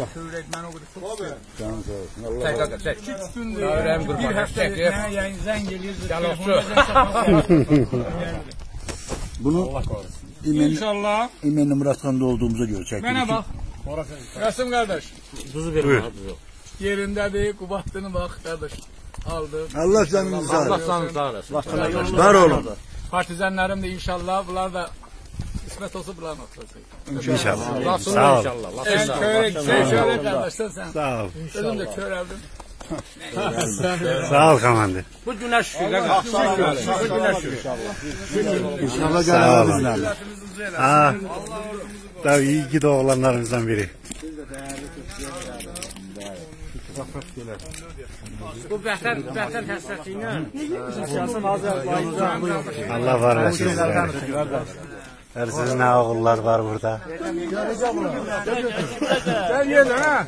Allah. Öğretmen oğlu çok seviyorum. Canım sağ olsun. Allah razı olsun. 3 gündür. Bir haftadır yani zeng geliyoruz. Canlısı. Bunu inşallah İmenli Muratkan'da olduğumuza göre çektik. Bana bak. Kasım kardeş. Tuzu verin abi. Yerinde değil, kubattığını bak kardeş. Aldı. Allah canınızı sağ olsun. Allah canınızı sağ olsun. Vatandaşlar. Var olun. Partizanlarım da inşallah bunlar da İsmet olsa bulan olsun. İnşallah. Allah sağ ol. İnşallah. Şöyle kardeşler sen. Sağ ol. Dedim de kör evdim. Sağ ol komandir. Bu güneş şükür. Bu güneş şükür. İnşallah gelmemizden. Ha. Tabii iyi ki de oğlanlarımızdan biri. Siz de değerli Türkiye'ye bu vətən həsrətiylə. Allah var olsun. Her sizin ne oğullar var burada. Sen yedin ha.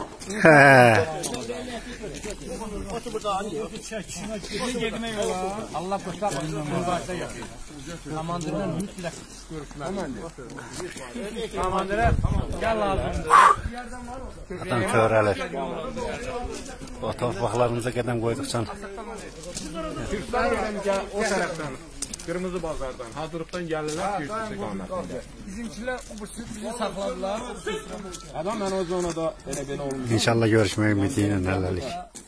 Allah kurtar. Komandirin mütlak görüşmez. Komandirin gel lazım. Adam körəlir. O torpaqlarımıza qədəm qoyduqsan. Türkler o taraftan. Kırmızı bazardan, hazırlıktan gelirler ki bizimkiler bizi sakladılar. Adam ben o zonada öyle böyle olmuyor. İnşallah görüşmeyi ümidiyle nelerlik.